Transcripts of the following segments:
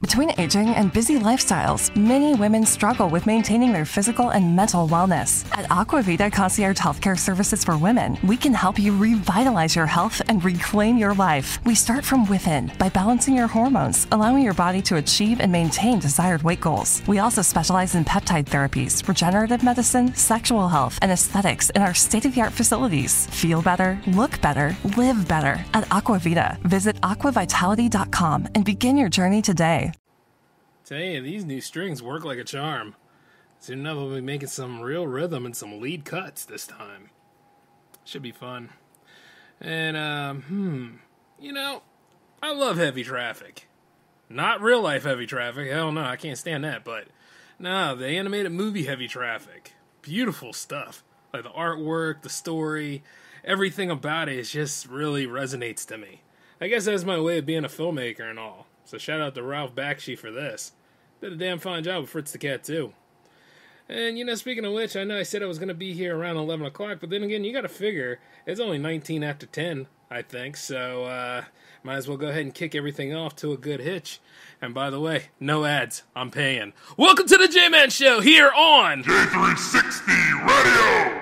Between aging and busy lifestyles, many women struggle with maintaining their physical and mental wellness. At Aquavita Concierge Healthcare Services for Women, we can help you revitalize your health and reclaim your life. We start from within by balancing your hormones, allowing your body to achieve and maintain desired weight goals. We also specialize in peptide therapies, regenerative medicine, sexual health, and aesthetics in our state-of-the-art facilities. Feel better, look better, live better at Aquavita. Visit aquavitality.com and begin your journey today. Tell you, these new strings work like a charm. Soon enough, we'll be making some real rhythm and some lead cuts this time. Should be fun. And, you know, I love Heavy Traffic. Not real life Heavy Traffic, hell no, I can't stand that, but no, the animated movie Heavy Traffic. Beautiful stuff. Like the artwork, the story, everything about it just really resonates to me. I guess that's my way of being a filmmaker and all. So shout out to Ralph Bakshi for this. Did a damn fine job with Fritz the Cat, too. And, you know, speaking of which, I know I said I was going to be here around 11 o'clock, but then again, you got to figure, it's only 19 after 10, I think, so might as well go ahead and kick everything off to a good hitch. And by the way, no ads, I'm paying. Welcome to the J-Man Show here on J360 Radio!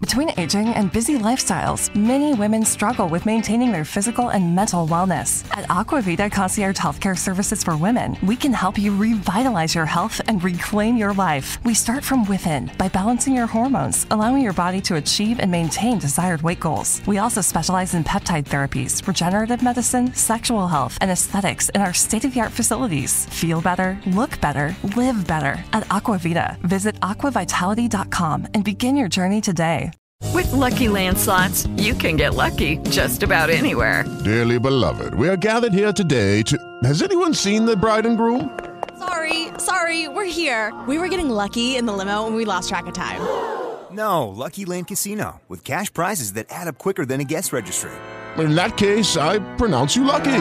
Between aging and busy lifestyles, many women struggle with maintaining their physical and mental wellness. At Aquavita Concierge Healthcare Services for Women, we can help you revitalize your health and reclaim your life. We start from within by balancing your hormones, allowing your body to achieve and maintain desired weight goals. We also specialize in peptide therapies, regenerative medicine, sexual health, and aesthetics in our state-of-the-art facilities. Feel better, look better, live better at Aquavita. Visit aquavitality.com and begin your journey today. With Lucky Land Slots, you can get lucky just about anywhere. Dearly beloved, we are gathered here today to... Has anyone seen the bride and groom? Sorry, we're here. We were getting lucky in the limo and we lost track of time. No, Lucky Land Casino, with cash prizes that add up quicker than a guest registry. In that case, I pronounce you lucky.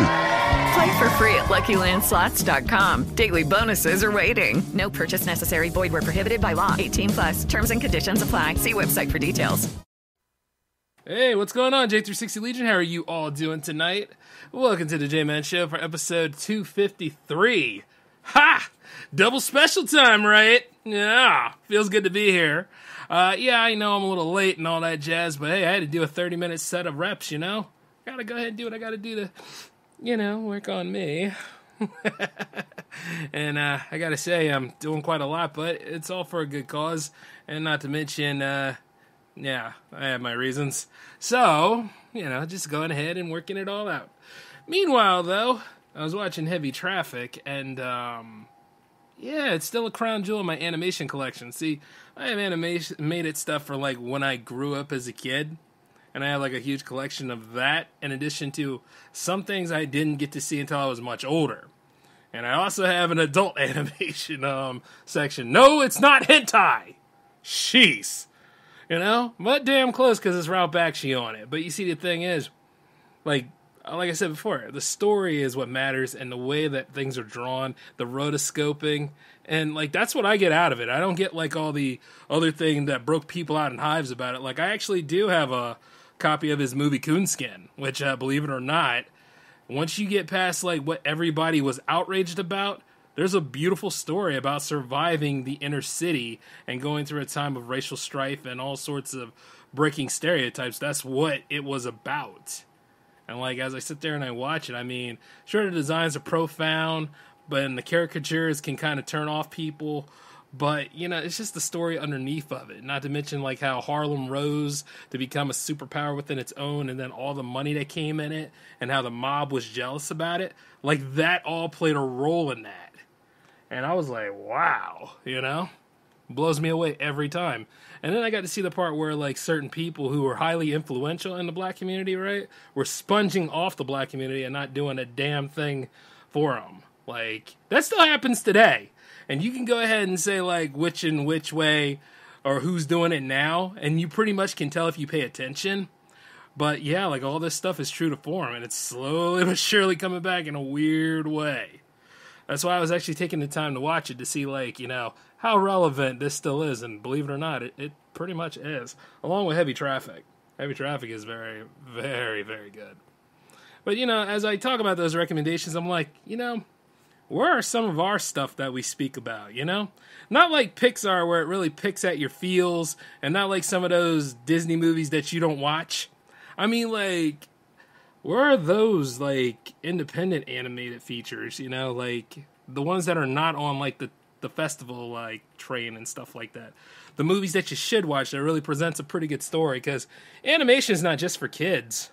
Play for free at LuckyLandSlots.com. Daily bonuses are waiting. No purchase necessary. Void where prohibited by law. 18 plus. Terms and conditions apply. See website for details. Hey, what's going on, J360 Legion? How are you all doing tonight? Welcome to the J-Man Show for episode 253. Ha! Double special time, right? Yeah, feels good to be here. Yeah, I know I'm a little late and all that jazz, but hey, I had to do a 30-minute set of reps, you know? Gotta go ahead and do what I gotta do to... you know, work on me. And I gotta say, I'm doing quite a lot, but it's all for a good cause. And not to mention, yeah, I have my reasons. So, you know, just going ahead and working it all out. Meanwhile, though, I was watching Heavy Traffic, and, yeah, it's still a crown jewel in my animation collection. See, I have animated stuff for, like, when I grew up as a kid. And I have like a huge collection of that, in addition to some things I didn't get to see until I was much older. And I also have an adult animation section. No, it's not hentai! Jeez! You know? But damn close, because it's Ralph Bakshi on it. But you see, the thing is, like I said before, the story is what matters, and the way that things are drawn, the rotoscoping, and like that's what I get out of it. I don't get like all the other thing that broke people out in hives about it. Like I actually do have a copy of his movie Coonskin, which believe it or not, once you get past like what everybody was outraged about, there's a beautiful story about surviving the inner city and going through a time of racial strife and all sorts of breaking stereotypes. That's what it was about. And like as I sit there and I watch it, I mean, sure, the designs are profound, but and the caricatures can kind of turn off people. But, you know, it's just the story underneath of it. Not to mention, like, how Harlem rose to become a superpower within its own, and then all the money that came in it, and how the mob was jealous about it. Like, that all played a role in that. And I was like, wow, you know? Blows me away every time. And then I got to see the part where, like, certain people who were highly influential in the black community, right, were sponging off the black community and not doing a damn thing for them. Like, that still happens today. And you can go ahead and say, like, which and which way or who's doing it now. And you pretty much can tell if you pay attention. But yeah, like all this stuff is true to form, and it's slowly but surely coming back in a weird way. That's why I was actually taking the time to watch it to see, like, you know, how relevant this still is. And believe it or not, it pretty much is. Along with Heavy Traffic. Heavy Traffic is very, very, very good. But, you know, as I talk about those recommendations, I'm like, you know, where are some of our stuff that we speak about, you know? Not like Pixar, where it really picks at your feels, and not like some of those Disney movies that you don't watch. I mean, like, where are those, like, independent animated features, you know? Like, the ones that are not on, like, the festival, like, train and stuff like that. The movies that you should watch that really presents a pretty good story, because animation is not just for kids.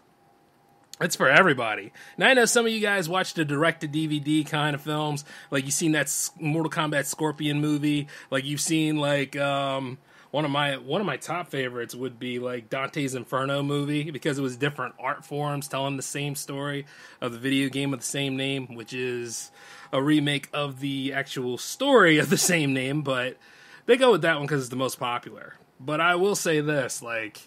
It's for everybody. Now, I know some of you guys watch the direct-to-DVD kind of films. Like, you've seen that Mortal Kombat Scorpion movie. Like, you've seen, like, one of my top favorites would be, like, Dante's Inferno movie, because it was different art forms telling the same story of the video game of the same name, which is a remake of the actual story of the same name, but they go with that one because it's the most popular. But I will say this, like,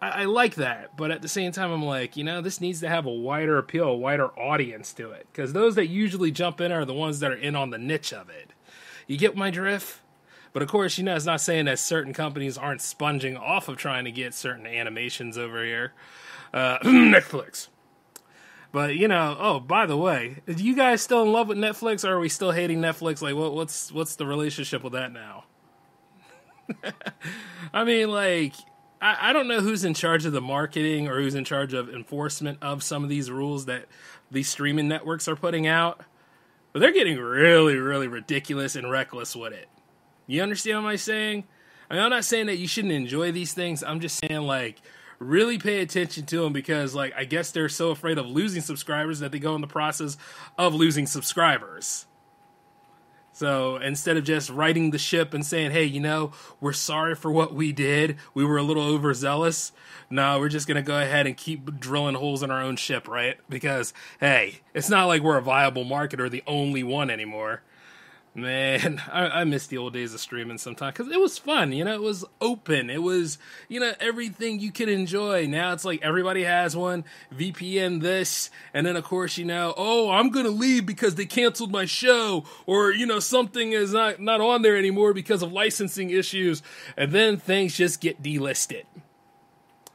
I like that, but at the same time, I'm like, you know, this needs to have a wider appeal, a wider audience to it. Because those that usually jump in are the ones that are in on the niche of it. You get my drift? But of course, you know, it's not saying that certain companies aren't sponging off of trying to get certain animations over here. Netflix. But, you know, oh, by the way, are you guys still in love with Netflix, or are we still hating Netflix? Like, what's the relationship with that now? I mean, like, I don't know who's in charge of the marketing or who's in charge of enforcement of some of these rules that these streaming networks are putting out, but they're getting really, really ridiculous and reckless with it. You understand what I'm saying? I mean, I'm not saying that you shouldn't enjoy these things. I'm just saying, like, really pay attention to them, because, like, I guess they're so afraid of losing subscribers that they go in the process of losing subscribers. So instead of just righting the ship and saying, hey, you know, we're sorry for what we did, we were a little overzealous, no, we're just going to go ahead and keep drilling holes in our own ship, right? Because, hey, it's not like we're a viable market or the only one anymore. Man, I miss the old days of streaming sometimes, because it was fun, you know, it was open, it was, you know, everything you could enjoy. Now it's like everybody has one, VPN this, and then of course, you know, oh, I'm going to leave because they canceled my show, or, you know, something is not on there anymore because of licensing issues, and then things just get delisted.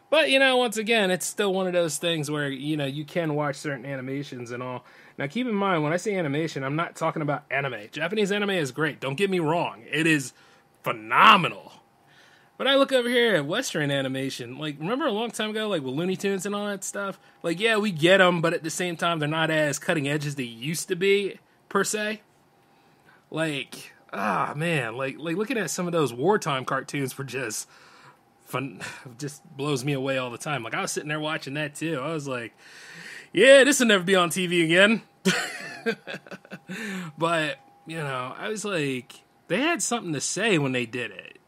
But, you know, once again, it's still one of those things where, you know, you can watch certain animations and all. Now, keep in mind, when I say animation, I'm not talking about anime. Japanese anime is great. Don't get me wrong. It is phenomenal. But I look over here at Western animation. Like, remember a long time ago, like, with Looney Tunes and all that stuff? Like, yeah, we get them, but at the same time, they're not as cutting edge as they used to be, per se. Like, ah, man. Like looking at some of those wartime cartoons were just fun, just blows me away all the time. Like, I was sitting there watching that too. I was like, yeah, this will never be on TV again. But, you know, I was like, they had something to say when they did it.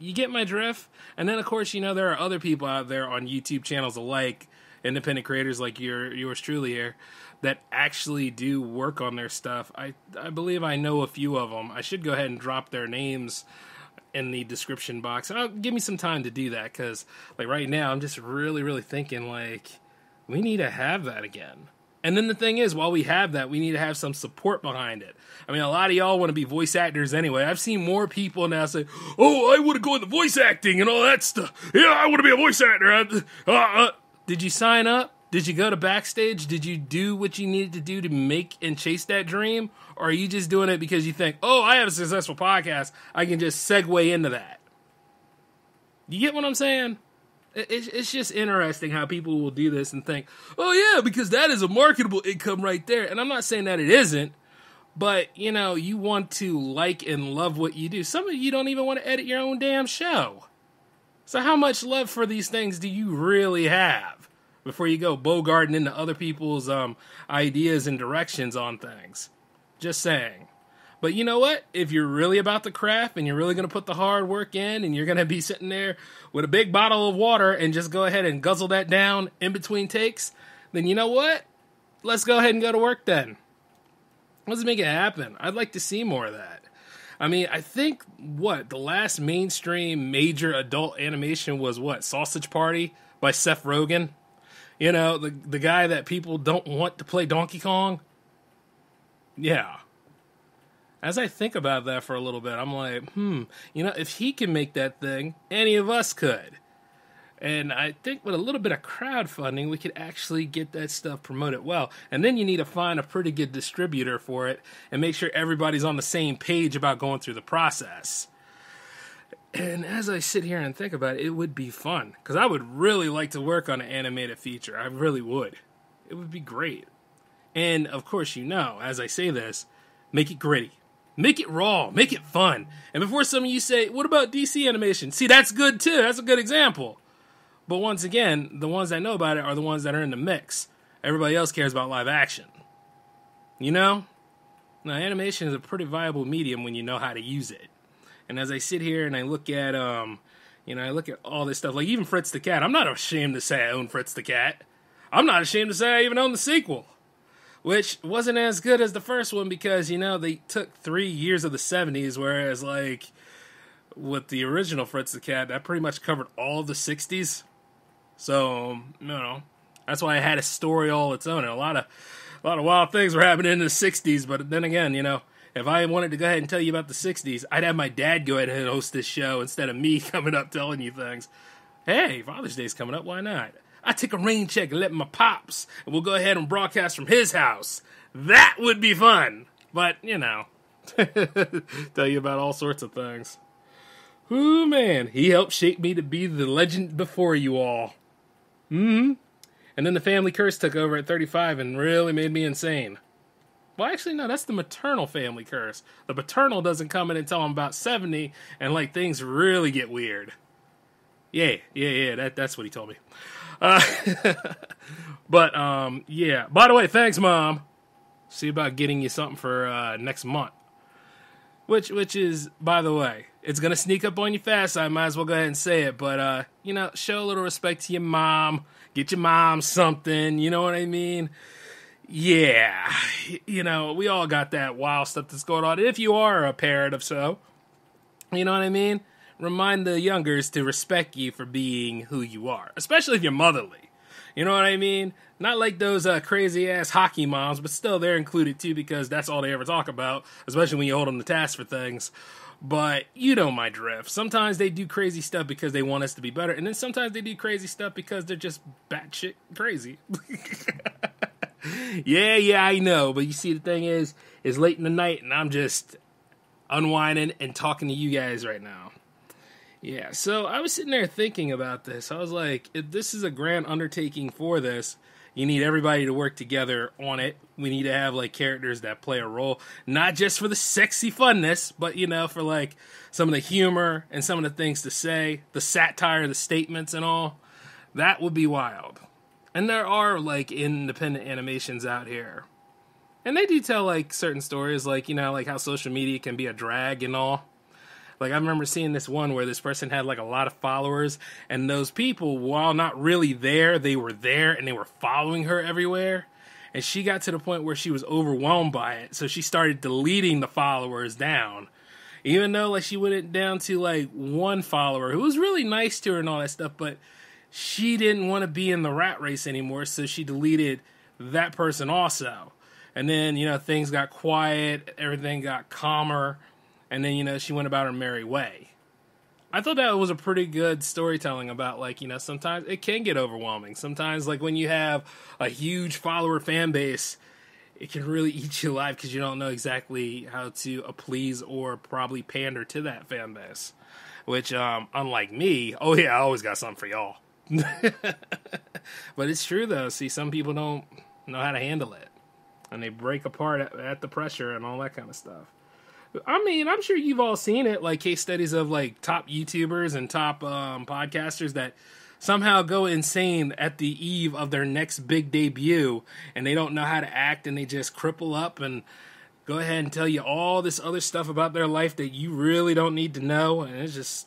You get my drift? And then, of course, you know, there are other people out there on YouTube channels alike, independent creators like yours truly here, that actually do work on their stuff. I believe I know a few of them. I should go ahead and drop their names in the description box. I'll give me some time to do that, because, like, right now I'm just really, really thinking, like, we need to have that again. And then the thing is, while we have that, we need to have some support behind it. I mean, a lot of y'all want to be voice actors anyway. I've seen more people now say, oh, I want to go into voice acting and all that stuff. Yeah, I want to be a voice actor. Did you sign up? Did you go to backstage? Did you do what you needed to do to make and chase that dream? Or are you just doing it because you think, oh, I have a successful podcast, I can just segue into that? You get what I'm saying? It's just interesting how people will do this and think, oh, yeah, because that is a marketable income right there. And I'm not saying that it isn't, but, you know, you want to like and love what you do. Some of you don't even want to edit your own damn show. So how much love for these things do you really have before you go bogarting into other people's ideas and directions on things? Just saying. But you know what? If you're really about the craft and you're really going to put the hard work in, and you're going to be sitting there with a big bottle of water and just go ahead and guzzle that down in between takes, then you know what? Let's go ahead and go to work then. Let's make it happen. I'd like to see more of that. I mean, I think, the last mainstream major adult animation was, Sausage Party by Seth Rogen? You know, the guy that people don't want to play Donkey Kong. Yeah. As I think about that for a little bit, I'm like, you know, if he can make that thing, any of us could. And I think with a little bit of crowdfunding, we could actually get that stuff promoted well. And then you need to find a pretty good distributor for it and make sure everybody's on the same page about going through the process. And as I sit here and think about it, it would be fun. Because I would really like to work on an animated feature. I really would. It would be great. And, of course, you know, as I say this, make it gritty. Make it raw. Make it fun. And before some of you say, what about DC animation? See, that's good, too. That's a good example. But once again, the ones that know about it are the ones that are in the mix. Everybody else cares about live action. You know? Now, animation is a pretty viable medium when you know how to use it. And as I sit here and I look at, I look at all this stuff. Like, even Fritz the Cat. I'm not ashamed to say I own Fritz the Cat. I'm not ashamed to say I even own the sequel. Which wasn't as good as the first one because, you know, they took 3 years of the 70s, whereas, like, with the original Fritz the Cat, that pretty much covered all the 60s. So, you know, that's why it had a story all its own. And a lot of wild things were happening in the 60s. But then again, you know, if I wanted to go ahead and tell you about the 60s, I'd have my dad go ahead and host this show instead of me coming up telling you things. Hey, Father's Day's coming up. Why not? I take a rain check and let my pops, and we'll go ahead and broadcast from his house. That would be fun. But, you know, tell you about all sorts of things. Ooh, man, he helped shape me to be the legend before you all. And then the family curse took over at 35 and really made me insane. Well, actually, no, that's the maternal family curse. The paternal doesn't come in until I'm about 70, and, like, things really get weird. Yeah, that's what he told me. But, yeah. By the way, thanks, Mom. See about getting you something for next month. Which is, by the way, it's going to sneak up on you fast, so I might as well go ahead and say it. But, you know, show a little respect to your mom. Get your mom something, you know what I mean? Yeah, you know, we all got that wild stuff that's going on. If you are a parent of so, you know what I mean? Remind the youngers to respect you for being who you are, especially if you're motherly. You know what I mean? Not like those crazy-ass hockey moms, but still they're included too because that's all they ever talk about, especially when you hold them to task for things. But you know my drift. Sometimes they do crazy stuff because they want us to be better, and then sometimes they do crazy stuff because they're just batshit crazy. Yeah, I know, but you see, the thing is, it's late in the night, and I'm just unwinding and talking to you guys right now. Yeah, so I was sitting there thinking about this. I was like, if this is a grand undertaking for this, you need everybody to work together on it. We need to have, like, characters that play a role, not just for the sexy funness, but, you know, for, like, some of the humor and some of the things to say, the satire, the statements and all. That would be wild. And there are, like, independent animations out here. And they do tell, like, certain stories, like, you know, like how social media can be a drag and all. Like, I remember seeing this one where this person had, like, a lot of followers. And those people, while not really there, they were there and they were following her everywhere. And she got to the point where she was overwhelmed by it. So she started deleting the followers down. Even though, like, she went down to, like, one follower who was really nice to her and all that stuff. But she didn't want to be in the rat race anymore, so she deleted that person also. And then, you know, things got quiet, everything got calmer, and then, you know, she went about her merry way. I thought that was a pretty good storytelling about, like, you know, sometimes it can get overwhelming. Sometimes, like, when you have a huge follower fan base, it can really eat you alive because you don't know exactly how to please or probably pander to that fan base. Which, unlike me, oh yeah, I always got something for y'all. But it's true though. See, some people don't know how to handle it, and they break apart at the pressure and all that kind of stuff. I mean, I'm sure you've all seen it, like case studies of like top YouTubers and top podcasters that somehow go insane at the eve of their next big debut, and they don't know how to act, and they just cripple up and go ahead and tell you all this other stuff about their life that you really don't need to know, and it's just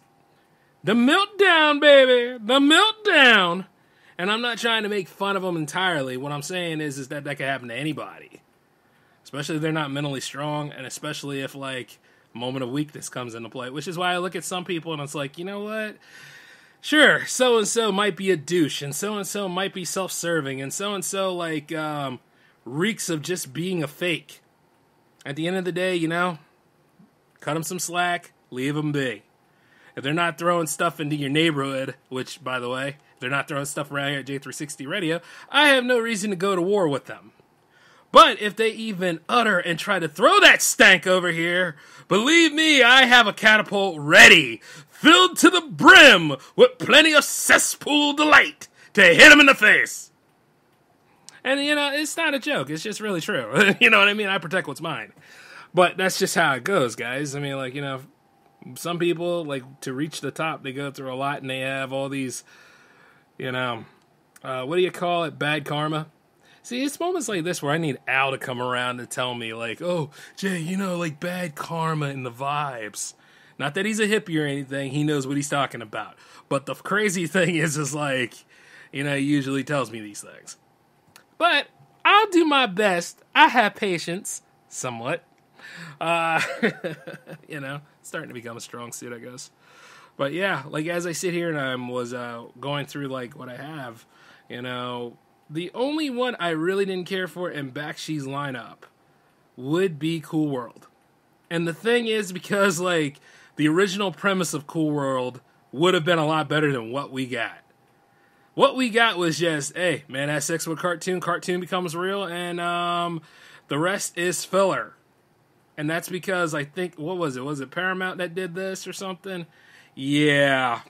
the meltdown, baby! The meltdown! And I'm not trying to make fun of them entirely. What I'm saying is that could happen to anybody. Especially if they're not mentally strong, and especially if, like, a moment of weakness comes into play. Which is why I look at some people and it's like, you know what? sure, so-and-so might be a douche, and so might be self-serving, and so, like, reeks of just being a fake. At the end of the day, you know, cut them some slack, leave them be. If they're not throwing stuff into your neighborhood, which, by the way, if they're not throwing stuff around here at J360 Radio, I have no reason to go to war with them. But if they even utter and try to throw that stank over here, believe me, I have a catapult ready, filled to the brim with plenty of cesspool delight to hit them in the face. And, you know, it's not a joke. It's just really true. You know what I mean? I protect what's mine. But that's just how it goes, guys. I mean, like, you know, some people, like, to reach the top, they go through a lot, and they have all these, you know, what do you call it? Bad karma. See, it's moments like this where I need Al to come around to tell me, like, oh, Jay, you know, like, bad karma and the vibes. Not that he's a hippie or anything. He knows what he's talking about. But the crazy thing is like, you know, he usually tells me these things. But I'll do my best. I have patience, somewhat. You know, starting to become a strong suit, I guess. But, yeah, like, as I sit here and I was going through, like, what I have, you know, the only one I really didn't care for in Bakshi's lineup would be Cool World. And the thing is, because, like, the original premise of Cool World would have been a lot better than what we got. What we got was just, hey, man has sex with a cartoon, cartoon becomes real, and the rest is filler. And that's because I think, what was it? Was it Paramount that did this or something? Yeah.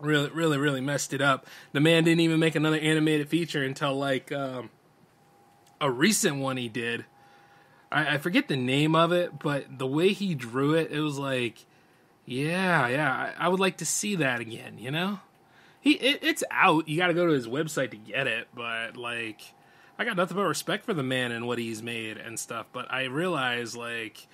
Really messed it up. The man didn't even make another animated feature until, like, a recent one he did. I forget the name of it, but the way he drew it, it was like, yeah, I would like to see that again, you know? It's out. You gotta go to his website to get it, but, like, I got nothing but respect for the man and what he's made and stuff, but I realize, like,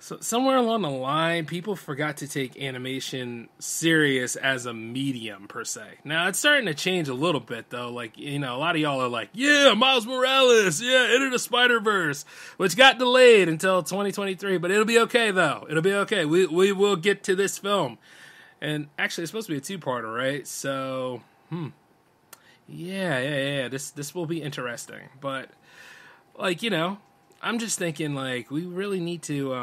so somewhere along the line, people forgot to take animation serious as a medium, per se. Now, it's starting to change a little bit, though. Like, you know, a lot of y'all are like, yeah, Miles Morales, yeah, Enter the Spider-Verse, which got delayed until 2023. But it'll be okay, though. It'll be okay. We will get to this film. And actually, it's supposed to be a two-parter, right? So, Yeah. This will be interesting. But, like, you know, I'm just thinking, like, we really need to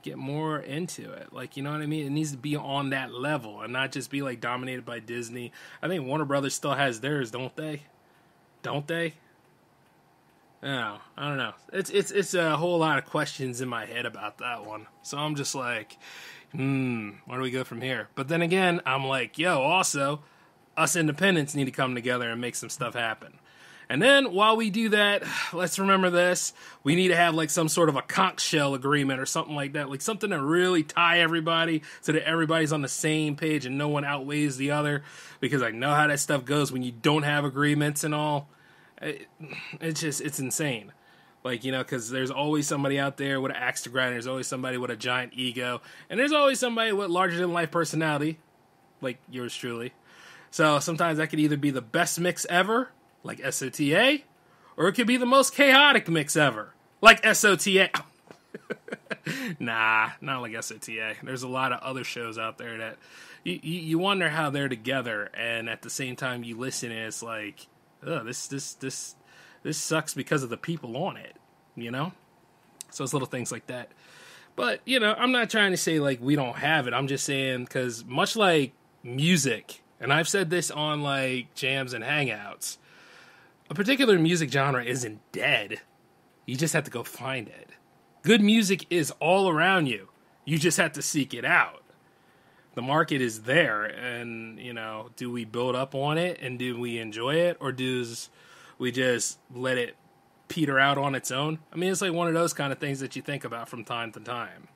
get more into it. Like, you know what I mean? It needs to be on that level and not just be, like, dominated by Disney. I think Warner Brothers still has theirs, don't they? No, I don't know. It's a whole lot of questions in my head about that one. So I'm just like, where do we go from here? But then again, I'm like, yo, also, us independents need to come together and make some stuff happen. And then, while we do that, let's remember this. We need to have, like, some sort of a conch shell agreement or something like that. Like, something to really tie everybody so that everybody's on the same page and no one outweighs the other. Because I know how that stuff goes when you don't have agreements and all. It's insane. Like, you know, because there's always somebody out there with an axe to grind. There's always somebody with a giant ego. And there's always somebody with larger-than-life personality. Like, yours truly. So, sometimes that could either be the best mix ever, like SOTA, or it could be the most chaotic mix ever, like SOTA. Nah, not like SOTA. There's a lot of other shows out there that you wonder how they're together, and at the same time you listen and it's like, oh, this sucks because of the people on it, you know? So it's little things like that. But, you know, I'm not trying to say, like, we don't have it. I'm just saying, because much like music, and I've said this on, like, jams and hangouts, a particular music genre isn't dead. You just have to go find it. Good music is all around you. You just have to seek it out. The market is there, and, you know, do we build up on it, and do we enjoy it, or do we just let it peter out on its own? I mean, it's like one of those kind of things that you think about from time to time.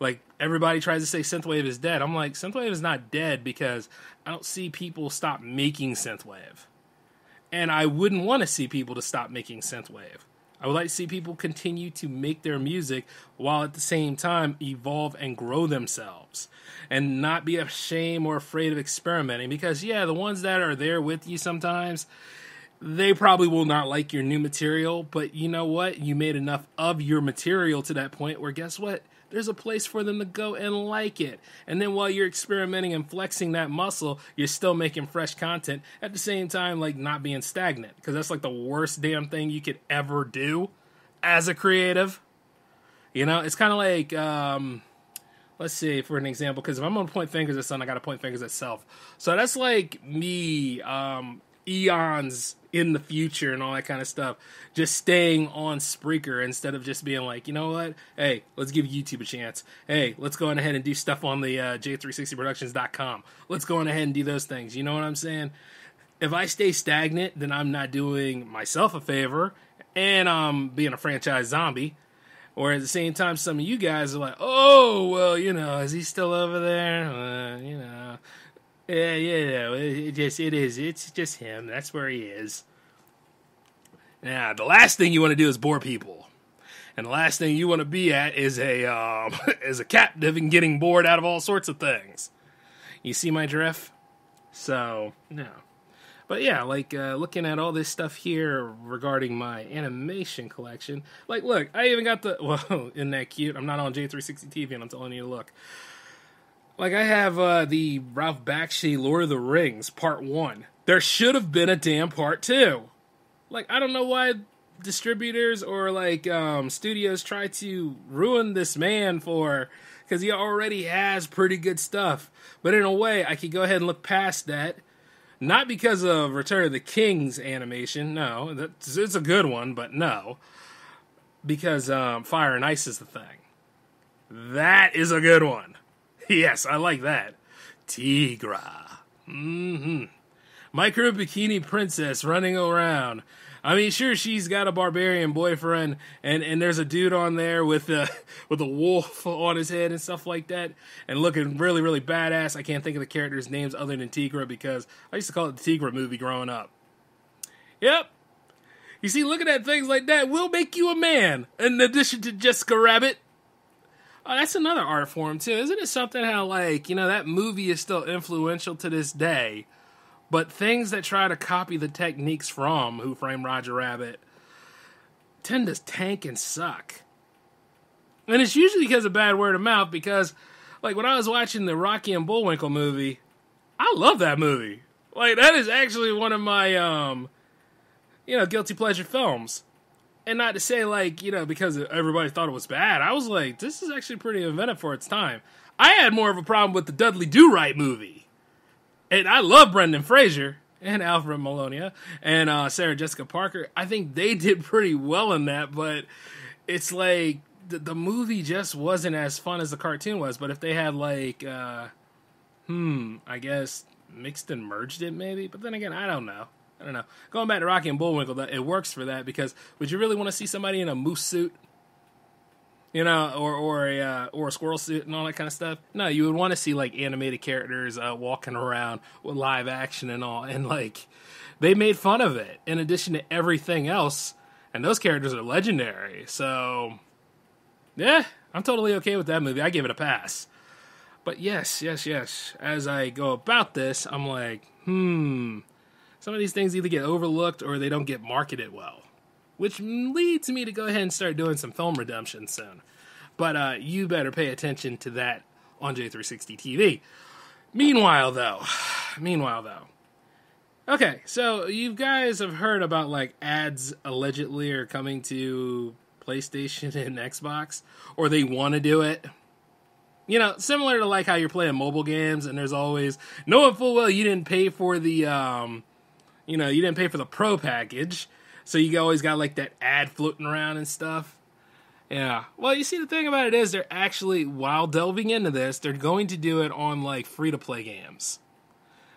Like, everybody tries to say synthwave is dead. I'm like, synthwave is not dead because I don't see people stop making synthwave. And I wouldn't want to see people to stop making synthwave. I would like to see people continue to make their music while at the same time evolve and grow themselves. And not be ashamed or afraid of experimenting. Because, yeah, the ones that are there with you sometimes, they probably will not like your new material. But you know what? You made enough of your material to that point where, guess what? there's a place for them to go and like it. And then while you're experimenting and flexing that muscle, you're still making fresh content at the same time, like not being stagnant, because that's like the worst damn thing you could ever do as a creative. You know, it's kind of like, let's see, for an example, because if I'm going to point fingers at someone, I got to point fingers at self. So that's like me, eons in the future and all that kind of stuff, just staying on Spreaker instead of just being like, you know what, hey, let's give YouTube a chance. Hey, let's go on ahead and do stuff on the J360Productions.com. Let's go on ahead and do those things. You know what I'm saying? If I stay stagnant, then I'm not doing myself a favor, and I'm being a franchise zombie. Or at the same time, some of you guys are like, oh, well, you know, is he still over there? You know, yeah, it's just him. That's where he is. Now, the last thing you want to do is bore people. And the last thing you want to be at is a captive and getting bored out of all sorts of things. You see my drift? So, no. But yeah, like, looking at all this stuff here regarding my animation collection, like, look, I even got the, whoa, isn't that cute? I'm not on J360 TV and I'm telling you to look. Like, I have the Ralph Bakshi Lord of the Rings Part 1. There should have been a damn Part 2. Like, I don't know why distributors or, like, studios try to ruin this man for, because he already has pretty good stuff. But in a way, I could go ahead and look past that. Not because of Return of the Kings animation, no. It's a good one, but no. Because Fire and Ice is the thing. That is a good one. Yes, I like that. Tigra. Mm-hmm. Micro bikini princess running around. I mean, sure, she's got a barbarian boyfriend, and there's a dude on there with a wolf on his head and stuff like that, and looking really, really badass. I can't think of the characters' names other than Tigra, because I used to call it the Tigra movie growing up. Yep. You see, looking at things like that will make you a man, in addition to Jessica Rabbit. Oh, that's another art form, too. Isn't it something how, like, you know, that movie is still influential to this day? But things that try to copy the techniques from Who Framed Roger Rabbit tend to tank and suck. And it's usually because of bad word of mouth, because, like, when I was watching the Rocky and Bullwinkle movie, I love that movie. Like, that is actually one of my, you know, guilty pleasure films. And not to say, like, you know, because everybody thought it was bad. I was like, this is actually pretty inventive for its time. I had more of a problem with the Dudley Do-Right movie. And I love Brendan Fraser and Alfred Molina and Sarah Jessica Parker. I think they did pretty well in that, but it's like the movie just wasn't as fun as the cartoon was. But if they had like, I guess mixed and merged it maybe. But then again, I don't know. Going back to Rocky and Bullwinkle, it works for that, because would you really want to see somebody in a moose suit? You know, or a squirrel suit and all that kind of stuff. No, you would want to see, like, animated characters walking around with live action and all. And, like, they made fun of it in addition to everything else. And those characters are legendary. So, yeah, I'm totally okay with that movie. I give it a pass. But yes. As I go about this, I'm like, some of these things either get overlooked or they don't get marketed well. Which leads me to go ahead and start doing some film redemption soon. But you better pay attention to that on J360 TV. Meanwhile, though. Okay, so you guys have heard about, like, ads allegedly are coming to PlayStation and Xbox. Or they want to do it. You know, similar to, like, how you're playing mobile games and there's always... Knowing full well you didn't pay for the, you didn't pay for the Pro package... So you always got, like, that ad floating around and stuff. Yeah. Well, you see, the thing about it is they're actually, while delving into this, they're going to do it on, like, free-to-play games.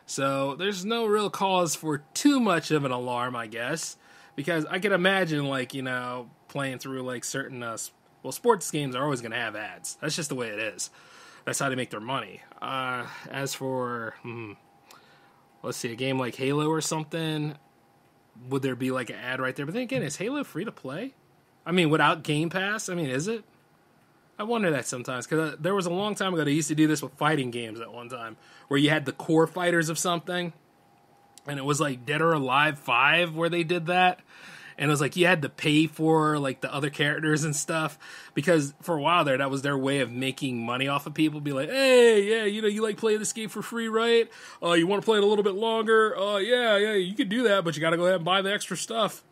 So there's no real cause for too much of an alarm, I guess. Because I can imagine, like, you know, playing through, like, certain, sports games are always going to have ads. That's just the way it is. That's how they make their money. As for, a game like Halo or something... Would there be, like, an ad right there? But then again, is Halo free to play? I mean, without Game Pass? I mean, is it? I wonder that sometimes, because there was a long time ago they used to do this with fighting games at one time, where you had the core fighters of something, and it was, like, Dead or Alive 5 where they did that, and it was like you had to pay for like the other characters and stuff, because for a while there, that was their way of making money off of people. Be like, hey, yeah, you know, you like playing this game for free, right? You want to play it a little bit longer? Yeah, you could do that, but you got to go ahead and buy the extra stuff.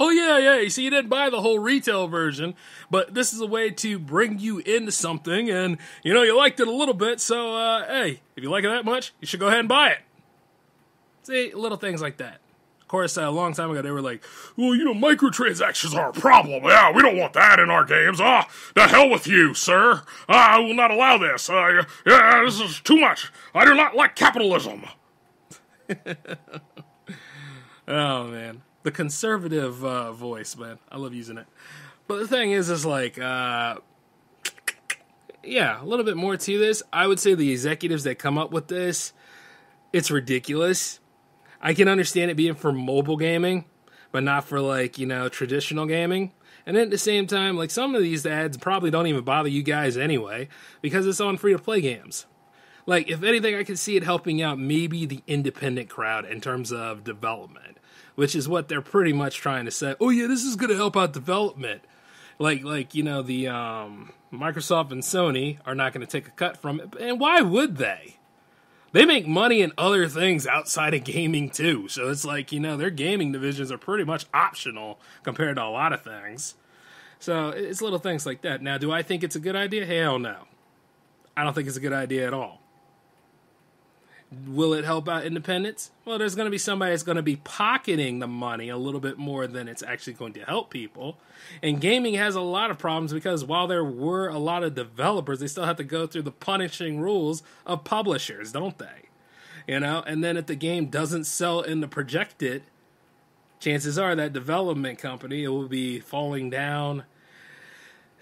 Oh, yeah, you see, you didn't buy the whole retail version, but this is a way to bring you into something, and, you know, you liked it a little bit, so, hey, if you like it that much, you should go ahead and buy it. See, little things like that. Of course, a long time ago, they were like, well, you know, microtransactions are a problem. Yeah, we don't want that in our games. Ah, the hell with you, sir. I will not allow this. Yeah, this is too much. I do not like capitalism. Oh, man. The conservative voice, man. I love using it. But the thing is like, yeah, a little bit more to this. I would say the executives that come up with this, it's ridiculous. I can understand it being for mobile gaming, but not for, like, you know, traditional gaming. And then at the same time, like, some of these ads probably don't even bother you guys anyway, because it's on free-to-play games. Like, if anything, I could see it helping out maybe the independent crowd in terms of development, which is what they're pretty much trying to say. Oh, yeah, this is going to help out development. Like you know, the Microsoft and Sony are not going to take a cut from it. And why would they? They make money in other things outside of gaming, too. So it's like, you know, their gaming divisions are pretty much optional compared to a lot of things. So it's little things like that. Now, do I think it's a good idea? Hell no. I don't think it's a good idea at all. Will it help out independents? Well, there's going to be somebody that's going to be pocketing the money a little bit more than it's actually going to help people. And gaming has a lot of problems because while there were a lot of developers, they still have to go through the punishing rules of publishers, don't they? You know, and then if the game doesn't sell in the projected, chances are that development company, it will be falling down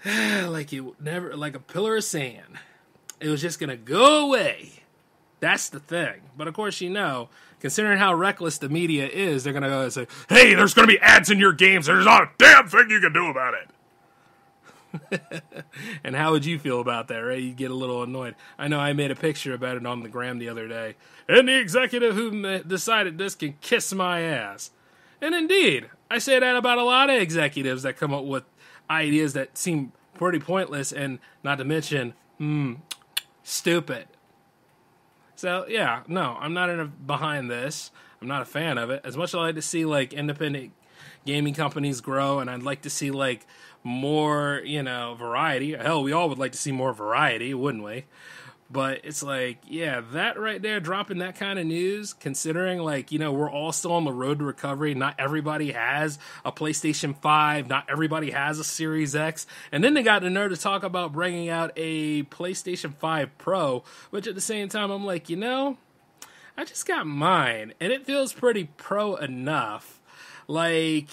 like it never, like a pillar of sand. It was just going to go away. That's the thing. But of course, you know, considering how reckless the media is, they're going to go and say, hey, there's going to be ads in your games. There's not a damn thing you can do about it. And how would you feel about that, right? You'd get a little annoyed. I know I made a picture about it on the gram the other day. And the executive who decided this can kiss my ass. And indeed, I say that about a lot of executives that come up with ideas that seem pretty pointless and not to mention, stupid. So, yeah, no, I'm not behind this. I'm not a fan of it. As much as I like to see, like, independent gaming companies grow, and I'd like to see, like, more, you know, variety. Hell, we all would like to see more variety, wouldn't we? But it's like, yeah, that right there, dropping that kind of news, considering, like, you know, we're all still on the road to recovery. Not everybody has a PlayStation 5. Not everybody has a Series X. And then they got the nerve to talk about bringing out a PlayStation 5 Pro, which at the same time, I'm like, you know, I just got mine, and it feels pretty pro enough. Like,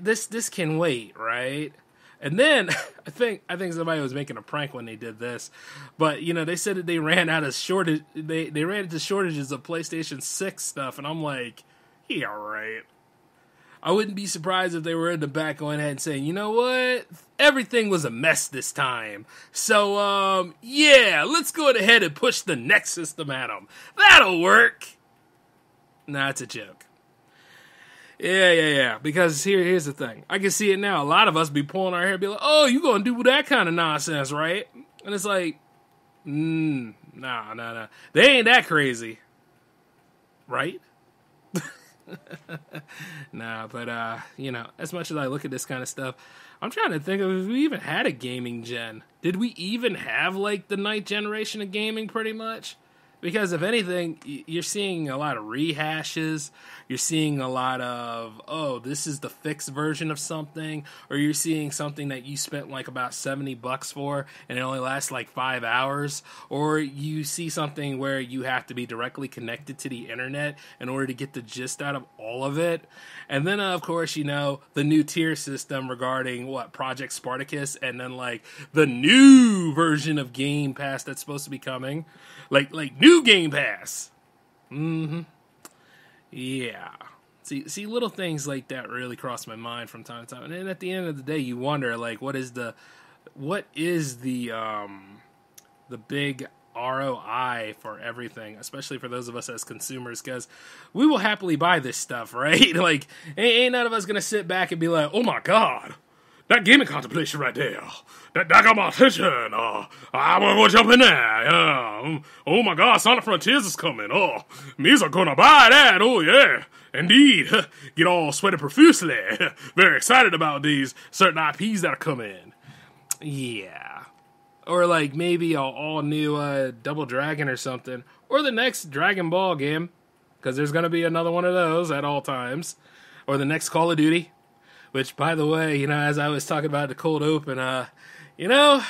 this can wait, right? And then, I think somebody was making a prank when they did this. But, you know, they said that they ran out of shortage. They ran into shortages of PlayStation 6 stuff. And I'm like, yeah, right. I wouldn't be surprised if they were in the back going ahead and saying, you know what? Everything was a mess this time. So, yeah, let's go ahead and push the next system at them. That'll work. Nah, it's a joke. Yeah. Because here's the thing. I can see it now. A lot of us be pulling our hair and be like, oh, you going to do that kind of nonsense, right? And it's like, nah. They ain't that crazy. Right? Nah, but, you know, as much as I look at this kind of stuff, I'm trying to think of if we even had a gaming gen. Did we even have, like, the ninth generation of gaming pretty much? Because if anything, you're seeing a lot of rehashes, you're seeing a lot of, oh, this is the fixed version of something, or you're seeing something that you spent like about $70 for and it only lasts like 5 hours, or you see something where you have to be directly connected to the internet in order to get the gist out of all of it. And then, of course, you know, the new tier system regarding, what, Project Spartacus, and then like the new version of Game Pass that's supposed to be coming, like new Game Pass. Yeah. See, little things like that really cross my mind from time to time. And then at the end of the day, you wonder, like, what is the big ROI for everything, especially for those of us as consumers, because we will happily buy this stuff, right? Like, ain't none of us going to sit back and be like, oh my God, that gaming contemplation right there, that got my attention, I want to go jump in there, yeah. Oh my God, Sonic Frontiers is coming, oh, me's are going to buy that, oh yeah. Indeed, get all sweaty profusely. Very excited about these certain IPs that are coming. Yeah. Or like maybe an all-new Double Dragon or something. Or the next Dragon Ball game, because there's going to be another one of those at all times. Or the next Call of Duty, which, by the way, you know, as I was talking about the cold open, you know,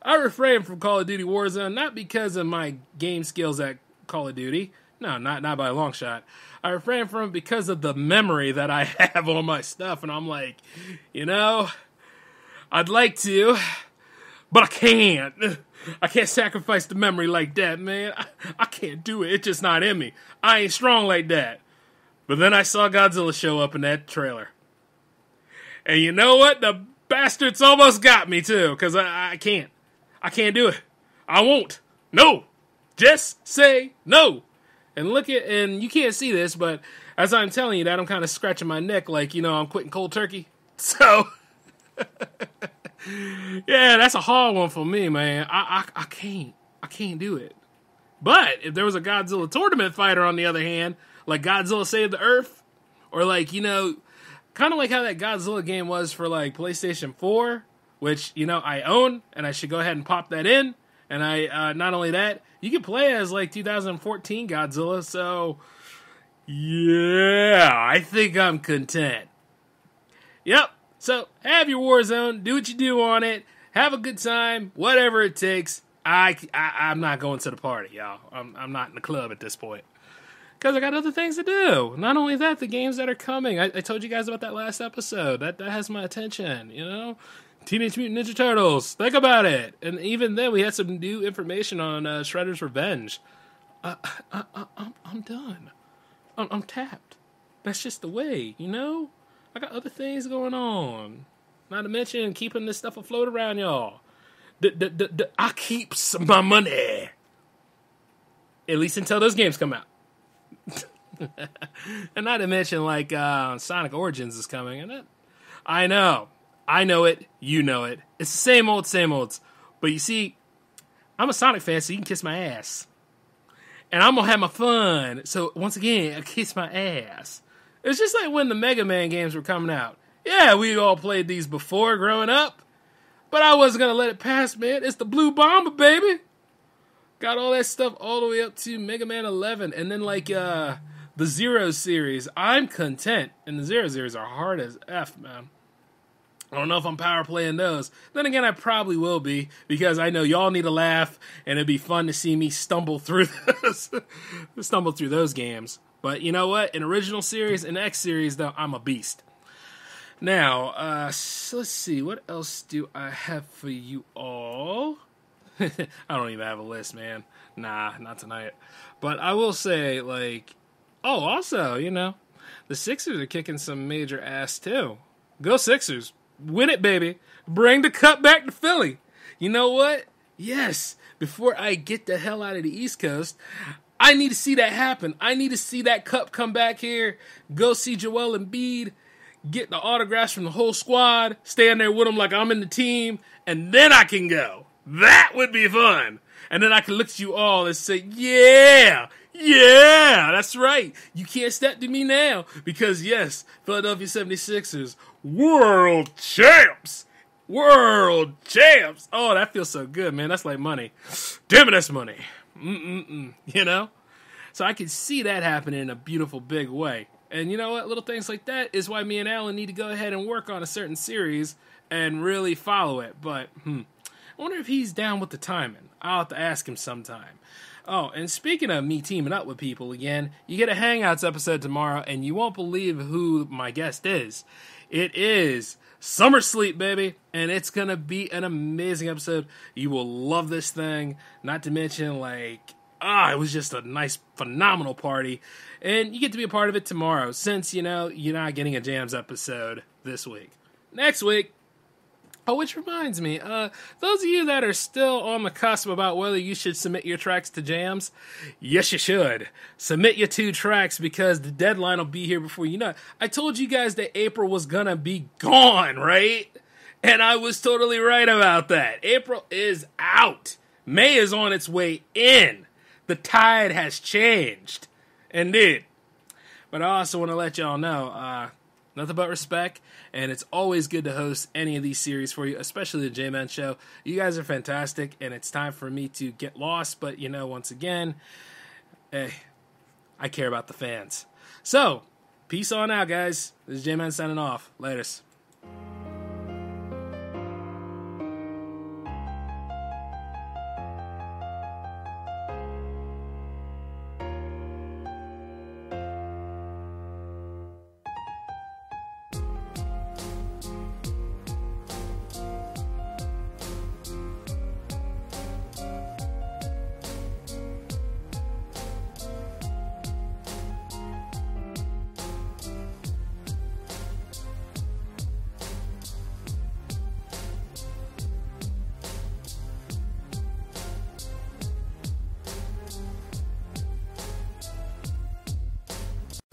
I refrain from Call of Duty Warzone, not because of my game skills at Call of Duty. No, not by a long shot. I refrain from it because of the memory that I have on my stuff, and I'm like, you know, I'd like to, but I can't. I can't sacrifice the memory like that, man. I can't do it. It's just not in me. I ain't strong like that. But then I saw Godzilla show up in that trailer. And you know what? The bastards almost got me, too, because I can't. I can't do it. I won't. No. Just say no. And look at, and you can't see this, but as I'm telling you that, I'm kind of scratching my neck like, you know, I'm quitting cold turkey. So, yeah, that's a hard one for me, man. I can't. I can't do it. But if there was a Godzilla tournament fighter, on the other hand, like Godzilla Saved the Earth, or like, you know, kind of like how that Godzilla game was for like PlayStation 4, which, you know, I own, and I should go ahead and pop that in. And I, not only that, you can play as, like, 2014 Godzilla, so, yeah, I think I'm content. Yep, so, have your Warzone, do what you do on it, have a good time, whatever it takes. I'm not going to the party, y'all. I'm not in the club at this point, because I got other things to do. Not only that, the games that are coming. I told you guys about that last episode. That has my attention, you know? Teenage Mutant Ninja Turtles, think about it. And even then, we had some new information on Shredder's Revenge. I'm done. I'm tapped. That's just the way, you know? I got other things going on. Not to mention keeping this stuff afloat around y'all. I keeps my money. At least until those games come out. And not to mention, like, Sonic Origins is coming, isn't it? I know. I know it, you know it. It's the same old, but you see, I'm a Sonic fan, so you can kiss my ass. And I'm gonna have my fun, so once again, I kiss my ass. It's just like when the Mega Man games were coming out. Yeah, we all played these before growing up, but I wasn't gonna let it pass, man. It's the Blue Bomber, baby. Got all that stuff all the way up to Mega Man 11, and then like, the Zero series. I'm content, and the Zero series are hard as F, man. I don't know if I'm power playing those. Then again, I probably will be, because I know y'all need a laugh, and it'd be fun to see me stumble through those games. But you know what? In Original Series and X Series, though, I'm a beast. Now, so let's see. What else do I have for you all? I don't even have a list, man. Nah, not tonight. But I will say, like, oh, also, you know, the Sixers are kicking some major ass, too. Go Sixers. Win it, baby. Bring the cup back to Philly. You know what? Yes. Before I get the hell out of the East Coast, I need to see that happen. I need to see that cup come back here. Go see Joel Embiid. Get the autographs from the whole squad. Stand there with them like I'm in the team. And then I can go. That would be fun. And then I can look at you all and say, yeah. Yeah, that's right. You can't step to me now. Because, yes, Philadelphia 76ers, world champs. World champs. Oh, that feels so good, man. That's like money. Damn it, that's money. You know? So I can see that happening in a beautiful, big way. And you know what? Little things like that is why me and Alan need to go ahead and work on a certain series and really follow it. But, I wonder if he's down with the timing. I'll have to ask him sometime. Oh, and speaking of me teaming up with people again, you get a Hangouts episode tomorrow, and you won't believe who my guest is. It is Summer Sleep, baby, and it's going to be an amazing episode. You will love this thing, not to mention, like, it was just a nice, phenomenal party, and you get to be a part of it tomorrow, since, you know, you're not getting a Jams episode this week. Next week, Oh, which reminds me, those of you that are still on the cusp about whether you should submit your tracks to jams, yes, you should. Submit your 2 tracks because the deadline will be here before you know it. I told you guys that April was gonna be gone, right? And I was totally right about that. April is out. May is on its way in. The tide has changed. Indeed. But I also want to let y'all know, nothing but respect, and it's always good to host any of these series for you, especially the J-Man Show. You guys are fantastic, and it's time for me to get lost, but, you know, once again, hey, I care about the fans. So, peace on out, guys. This is J-Man signing off. Laters.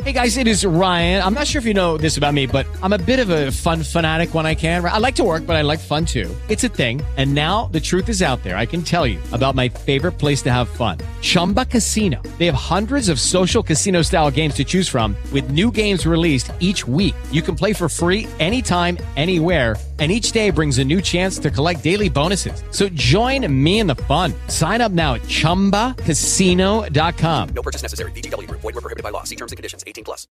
Hey guys, it is Ryan. I'm not sure if you know this about me, but I'm a bit of a fun fanatic when I can. I like to work, but I like fun too. It's a thing. And now the truth is out there. I can tell you about my favorite place to have fun. Chumba Casino. They have hundreds of social casino style games to choose from with new games released each week. You can play for free anytime, anywhere. And each day brings a new chance to collect daily bonuses. So join me in the fun. Sign up now at ChumbaCasino.com. No purchase necessary. VGW Group. Void where prohibited by law. See terms and conditions. 18+.